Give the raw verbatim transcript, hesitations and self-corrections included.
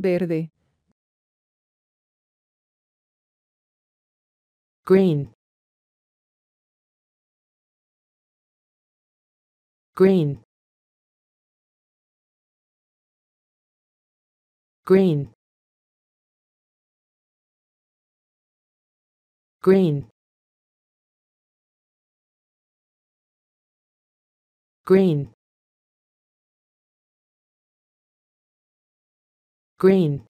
verde, green, green, green, green, green, green,